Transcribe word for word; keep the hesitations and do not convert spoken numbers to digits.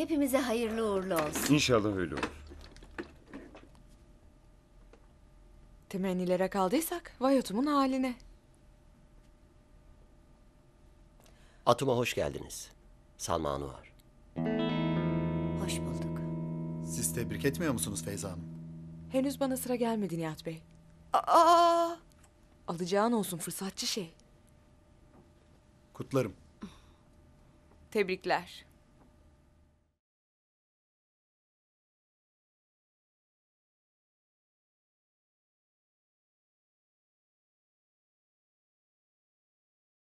Hepimize hayırlı uğurlu olsun. İnşallah öyle olur. Temennilere kaldıysak vay otumun haline. Atuma hoş geldiniz. Salma Hanım var. Hoş bulduk. Siz tebrik etmiyor musunuz Feyza Hanım? Henüz bana sıra gelmedi Nihat Bey. Aa! Alacağın olsun fırsatçı şey. Kutlarım. Tebrikler.